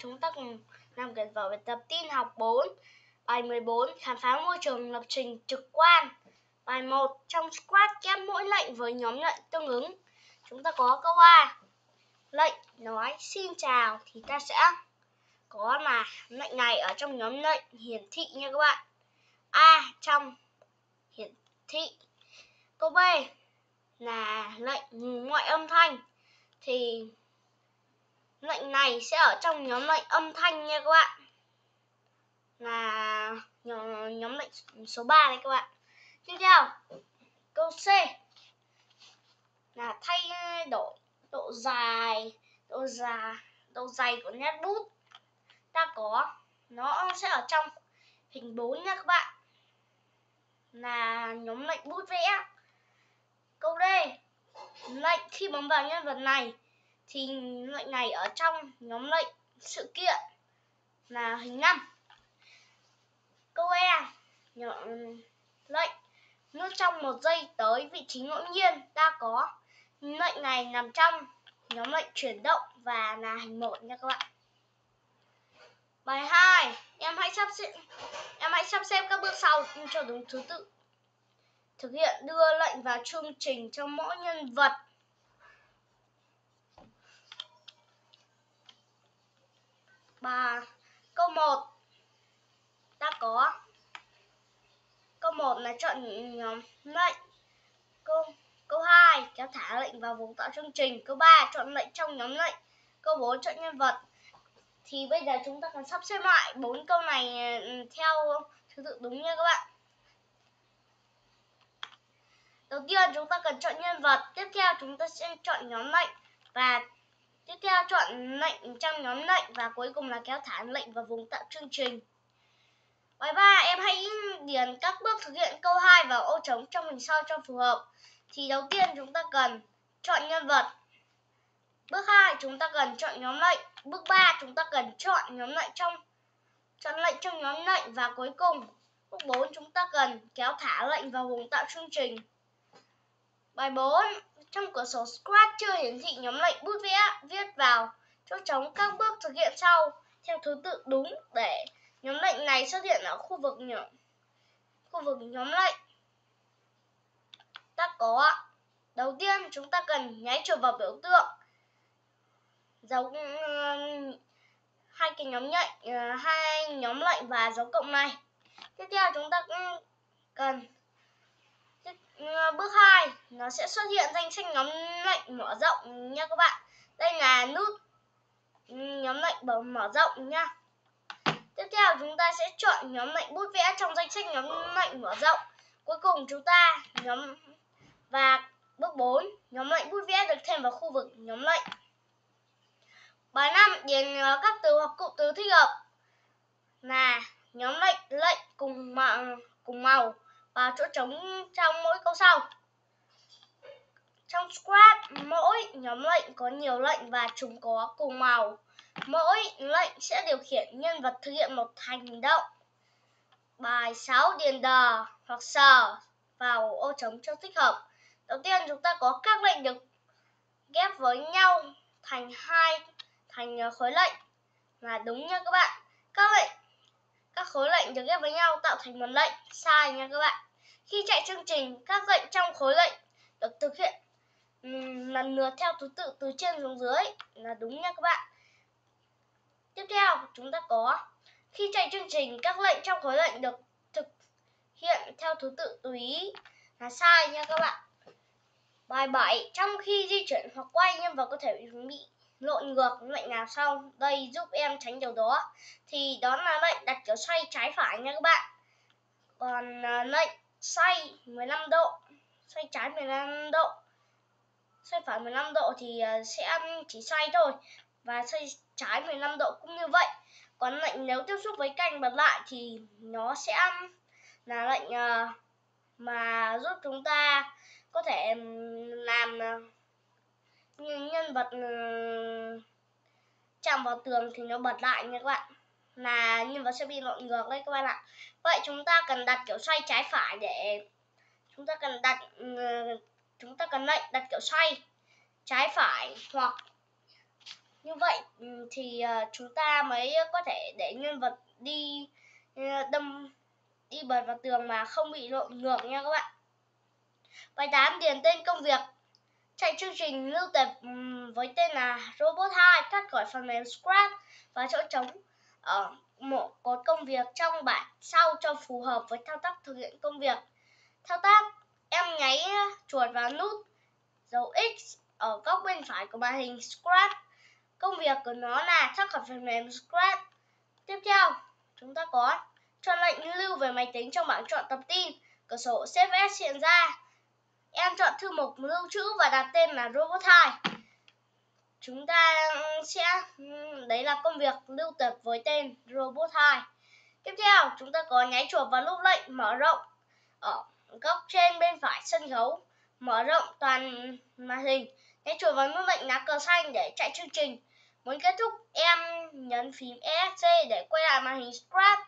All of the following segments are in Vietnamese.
chúng ta cùng làm gần vào bài tập tin học 4. Bài 14, khám phá môi trường lập trình trực quan. Bài 1, trong Scratch ghép mỗi lệnh với nhóm lệnh tương ứng. Chúng ta có câu A. Lệnh nói xin chào thì ta sẽ có là lệnh này ở trong nhóm lệnh hiển thị nha các bạn. A trong hiển thị. Câu B là lệnh ngoại âm thanh thì lệnh này sẽ ở trong nhóm lệnh âm thanh nha các bạn, là nhóm lệnh số 3 đấy các bạn. Tiếp theo câu C là thay đổi độ dày của nét bút, ta có nó sẽ ở trong hình 4 nha các bạn, là nhóm lệnh bút vẽ. Câu D, lệnh khi bấm vào nhân vật này thì lệnh này ở trong nhóm lệnh sự kiện, là hình 5. Câu E, lệnh nước trong 1 giây tới vị trí ngẫu nhiên, ta có lệnh này nằm trong nhóm lệnh chuyển động và là hình 1 nha các bạn. Bài 2, em hãy sắp xếp các bước sau cho đúng thứ tự. Thực hiện đưa lệnh vào chương trình cho mỗi nhân vật. Câu 1 ta có câu 1 là chọn nhóm lệnh. Câu 2 kéo thả lệnh vào vùng tạo chương trình. Câu 3 chọn lệnh trong nhóm lệnh. Câu 4 chọn nhân vật. Thì bây giờ chúng ta cần sắp xếp lại 4 câu này theo thứ tự đúng nha các bạn. Đầu tiên chúng ta cần chọn nhân vật, tiếp theo chúng ta sẽ chọn nhóm lệnh và tiếp theo chọn lệnh trong nhóm lệnh và cuối cùng là kéo thả lệnh vào vùng tạo chương trình. Bài 3, em hãy điền các bước thực hiện câu 2 vào ô trống trong hình sau cho phù hợp. Thì đầu tiên chúng ta cần chọn nhân vật. Bước 2 chúng ta cần chọn nhóm lệnh. Bước 3 chúng ta cần chọn lệnh trong nhóm lệnh và cuối cùng bước 4 chúng ta cần kéo thả lệnh vào vùng tạo chương trình. Bài 4, trong cửa sổ Scratch chưa hiển thị nhóm lệnh bút vẽ, viết vào chỗ trống các bước thực hiện sau theo thứ tự đúng để nhóm lệnh này xuất hiện ở khu vực nhóm lệnh. Ta có đầu tiên chúng ta cần nháy chuột vào biểu tượng dấu hai nhóm lệnh và dấu cộng này. Tiếp theo chúng ta cần bước 2 nó sẽ xuất hiện danh sách nhóm lệnh mở rộng nha các bạn. Đây là nút nhóm lệnh mở rộng nha. Tiếp theo chúng ta sẽ chọn nhóm lệnh bút vẽ trong danh sách nhóm lệnh mở rộng. Cuối cùng chúng ta bước 4 nhóm lệnh bút vẽ được thêm vào khu vực nhóm lệnh. Bài 5, điền các từ hoặc cụm từ thích hợp là nhóm lệnh cùng màu và chỗ trống trong mỗi câu sau. Trong Scratch, mỗi nhóm lệnh có nhiều lệnh và chúng có cùng màu. Mỗi lệnh sẽ điều khiển nhân vật thực hiện một hành động. Bài 6, điền đờ hoặc sờ vào ô trống cho thích hợp. Đầu tiên chúng ta có các lệnh được ghép với nhau thành khối lệnh là đúng nha các bạn. Các khối lệnh được ghép với nhau tạo thành một lệnh, sai nha các bạn. Khi chạy chương trình, các lệnh trong khối lệnh được thực hiện lần lượt theo thứ tự từ trên xuống dưới là đúng nha các bạn. Tiếp theo, chúng ta có khi chạy chương trình, các lệnh trong khối lệnh được thực hiện theo thứ tự tùy ý là sai nha các bạn. Bài 7, trong khi di chuyển hoặc quay nhân vật có thể bị lộn ngược lệnh nào sau đây giúp em tránh điều đó, thì đó là lệnh đặt kiểu xoay trái phải nha các bạn. Còn lệnh xoay 15 độ, xoay trái 15 độ, xoay phải 15 độ thì sẽ chỉ xoay thôi và xoay trái 15 độ cũng như vậy. Còn lệnh nếu tiếp xúc với cành bật lại thì nó sẽ là lệnh mà giúp chúng ta có thể làm nhân vật chạm vào tường thì nó bật lại nha các bạn, là nhân vật sẽ bị lộn ngược đấy các bạn ạ. Vậy chúng ta cần đặt kiểu xoay trái phải để chúng ta cần lệnh đặt kiểu xoay trái phải hoặc Như vậy thì chúng ta mới có thể để nhân vật đi bật vào tường mà không bị lộn ngược nha các bạn. Bài 8, điền tên công việc. Chạy chương trình lưu tập với tên là Robot 2 thoát khỏi phần mềm Scratch và chỗ trống ở một cột công việc trong bản sau cho phù hợp với thao tác thực hiện công việc. Thao tác, em nháy chuột vào nút dấu X ở góc bên phải của màn hình Scratch. Công việc của nó là thoát khỏi phần mềm Scratch. Tiếp theo, chúng ta có chọn lệnh lưu về máy tính trong bảng chọn tập tin. Cửa sổ Save As hiện ra. Em chọn thư mục lưu trữ và đặt tên là Robot 2. Chúng ta sẽ, đấy là công việc lưu tập với tên Robot 2. Tiếp theo, chúng ta có nháy chuột vào nút lệnh mở rộng ở góc trên bên phải sân khấu, mở rộng toàn màn hình. Nháy chuột vào nút lệnh lá cờ xanh để chạy chương trình. Muốn kết thúc, em nhấn phím ESC để quay lại màn hình Scratch.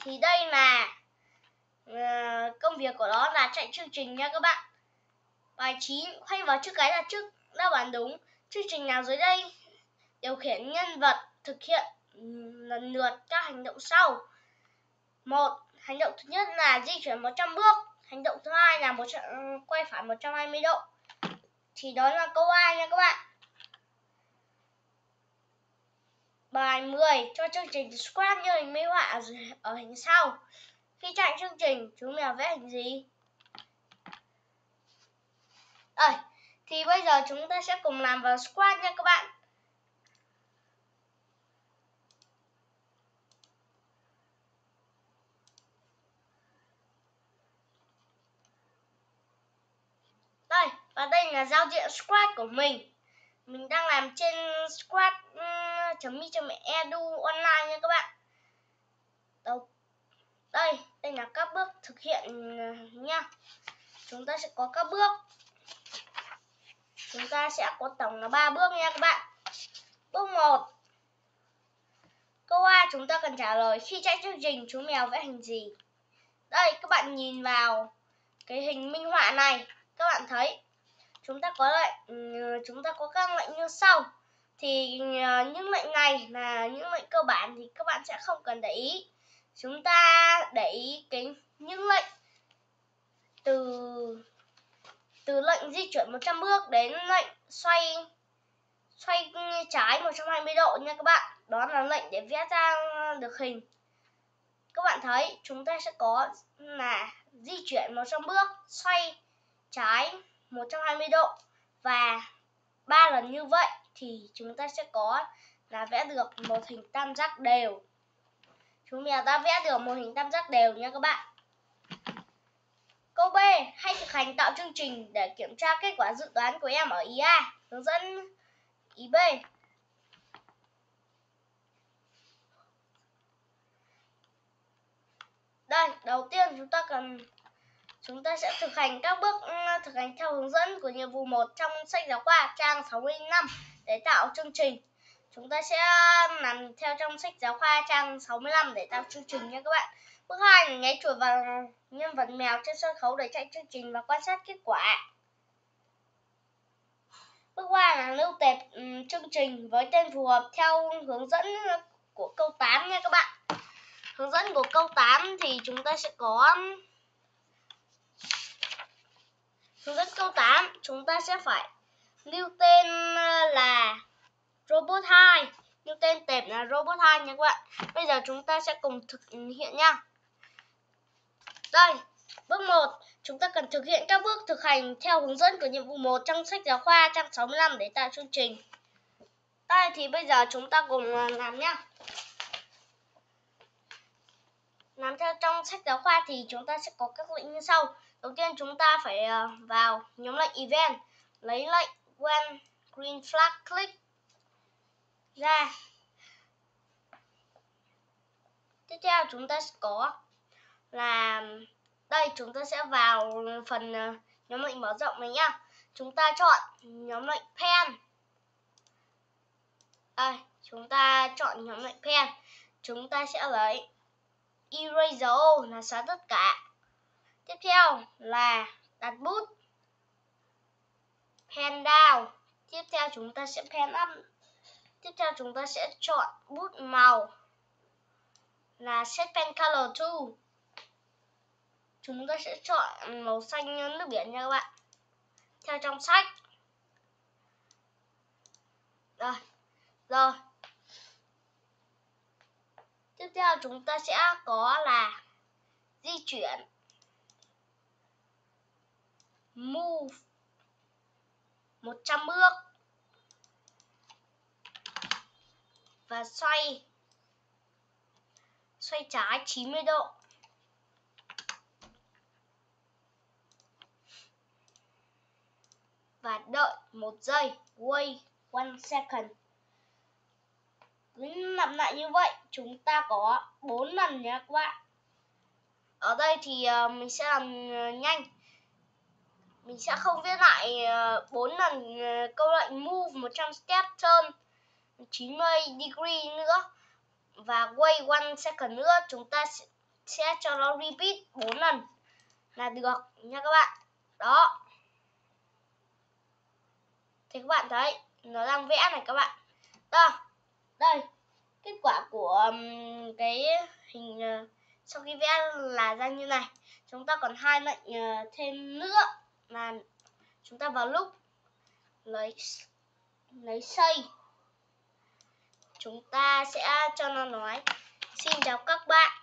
Thì đây là công việc của nó là chạy chương trình nha các bạn. Bài 9, khoanh vào chữ cái là trước đáp án đúng. Chương trình nào dưới đây điều khiển nhân vật thực hiện lần lượt các hành động sau. 1. Hành động thứ nhất là di chuyển 100 bước. Hành động thứ hai là quay phải 120 độ. Thì đó là câu A nha các bạn. Bài 10, cho chương trình Scratch như hình minh họa ở hình sau. Khi chạy chương trình, chúng mèo vẽ hình gì? Thì bây giờ chúng ta sẽ cùng làm vào Scratch nha các bạn. Đây, và đây là giao diện Scratch của mình. Mình đang làm trên scratch.me.edu online nha các bạn. Đây là các bước thực hiện nha. Chúng ta sẽ có các bước. Chúng ta sẽ có tổng là 3 bước nha các bạn. Bước 1. Câu A chúng ta cần trả lời khi chạy chương trình chú mèo vẽ hình gì. Đây, các bạn nhìn vào cái hình minh họa này, các bạn thấy chúng ta có các lệnh như sau. Thì những lệnh này là những lệnh cơ bản thì các bạn sẽ không cần để ý. Chúng ta để ý những lệnh từ lệnh di chuyển 100 bước đến lệnh xoay trái 120 độ nha các bạn. Đó là lệnh để vẽ ra được hình. Các bạn thấy chúng ta sẽ có là di chuyển 100 bước, xoay trái 120 độ và 3 lần như vậy thì chúng ta sẽ có là vẽ được một hình tam giác đều. Chúng mình đã vẽ được một hình tam giác đều nha các bạn. Câu B, hãy thực hành tạo chương trình để kiểm tra kết quả dự đoán của em ở ý A, hướng dẫn ý B. Đây, đầu tiên chúng ta sẽ thực hành các bước thực hành theo hướng dẫn của nhiệm vụ 1 trong sách giáo khoa trang 65 để tạo chương trình. Chúng ta sẽ làm theo trong sách giáo khoa trang 65 để tạo chương trình nha các bạn. Bước 2 là nháy chuột vào nhân vật mèo trên sân khấu để chạy chương trình và quan sát kết quả. Bước 3 là lưu tệp chương trình với tên phù hợp theo hướng dẫn của câu 8 nha các bạn. Hướng dẫn của câu 8 thì chúng ta sẽ có hướng dẫn câu 8. Chúng ta sẽ phải lưu tên là Robot 2, như tên tệp là Robot 2 nha các bạn. Bây giờ chúng ta sẽ cùng thực hiện nha. Đây, bước 1, chúng ta cần thực hiện các bước thực hành theo hướng dẫn của nhiệm vụ 1 trong sách giáo khoa trang 65 để tạo chương trình. Đây, thì bây giờ chúng ta cùng làm nha. Làm theo trong sách giáo khoa thì chúng ta sẽ có các lệnh như sau. Đầu tiên chúng ta phải vào nhóm lệnh event, lấy lệnh when green flag click ra. Tiếp theo chúng ta sẽ có là đây, chúng ta sẽ vào phần nhóm lệnh mở rộng này nhá. Chúng ta chọn nhóm lệnh pen. Đây, chúng ta chọn nhóm lệnh pen. Chúng ta sẽ lấy erase all là xóa tất cả. Tiếp theo là đặt bút pen down. Tiếp theo chúng ta sẽ pen up. Tiếp theo chúng ta sẽ chọn bút màu là Set Pen Color To. Chúng ta sẽ chọn màu xanh nước biển nha các bạn, theo trong sách. Rồi. Tiếp theo chúng ta sẽ có là di chuyển, move 100 bước và xoay trái 90 độ. Và đợi 1 giây, wait 1 second. Cứ lặp lại như vậy, chúng ta có 4 lần nhé các bạn. Ở đây thì mình sẽ làm nhanh. Mình sẽ không viết lại 4 lần câu lệnh move 100 step, turn 90 degree nữa và wait 1 second nữa. Chúng ta sẽ cho nó repeat 4 lần là được nha các bạn. Đó. Thì các bạn thấy nó đang vẽ này các bạn. Đó. Đây, kết quả của cái hình sau khi vẽ là ra như này. Chúng ta còn hai lệnh thêm nữa là chúng ta vào lúc lấy xây, chúng ta sẽ cho nó nói xin chào các bạn.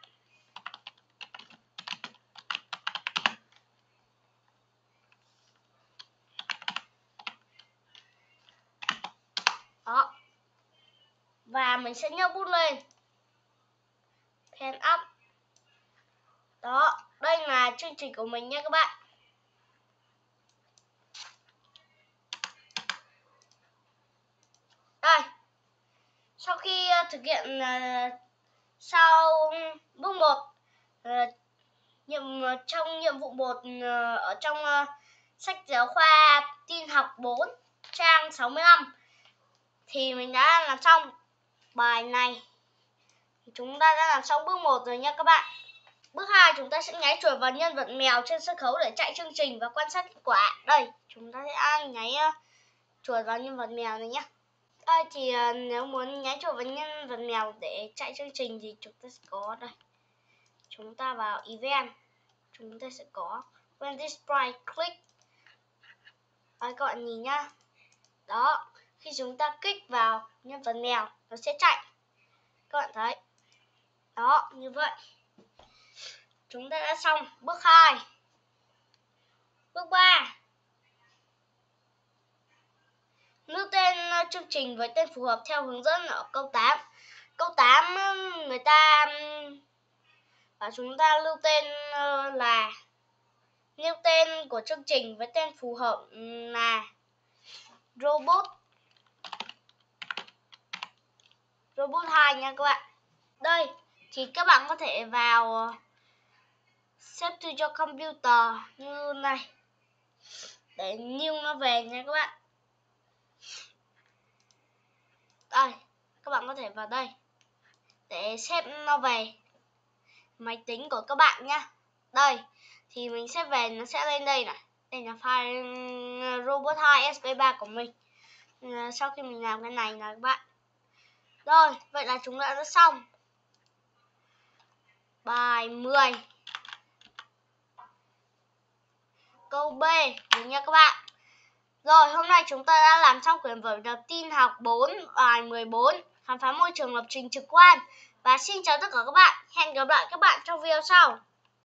Đó. Và mình sẽ nhấc bút lên, pen up. Đó, đây là chương trình của mình nha các bạn. Đây, sau khi thực hiện sau bước 1, trong nhiệm vụ 1 ở trong sách giáo khoa tin học 4 trang 65 thì mình đã làm xong bài này. Chúng ta đã làm xong bước 1 rồi nha các bạn. Bước 2 chúng ta sẽ nháy chuột vào nhân vật mèo trên sân khấu để chạy chương trình và quan sát kết quả. Đây, chúng ta sẽ nháy chuột vào nhân vật mèo này nhé. Đây thì nếu muốn nháy chuột vào nhân vật mèo để chạy chương trình thì chúng ta sẽ có đây. Chúng ta vào event, chúng ta sẽ có when display click. Đấy, các bạn nhìn nhá. Đó, khi chúng ta kích vào nhân vật mèo nó sẽ chạy. Các bạn thấy. Đó, như vậy. Chúng ta đã xong bước 2. Bước 3. Nêu tên chương trình với tên phù hợp theo hướng dẫn ở câu 8. Câu 8 người ta và chúng ta lưu tên là nêu tên của chương trình với tên phù hợp là Robot 2 nha các bạn. Đây thì các bạn có thể vào xếp thư cho computer như này để new nó về nha các bạn. Đây, các bạn có thể vào đây để xếp nó về máy tính của các bạn nhá. Đây thì mình xếp về nó sẽ lên đây này. Đây là file Robot 2 SP3 của mình sau khi mình làm cái này là các bạn. Rồi, vậy là chúng ta đã xong bài 10 câu B đúng nha các bạn. Rồi, hôm nay chúng ta đã làm xong quyển vở đầu tin học 4 bài 14 khám phá môi trường lập trình trực quan. Và xin chào tất cả các bạn, hẹn gặp lại các bạn trong video sau.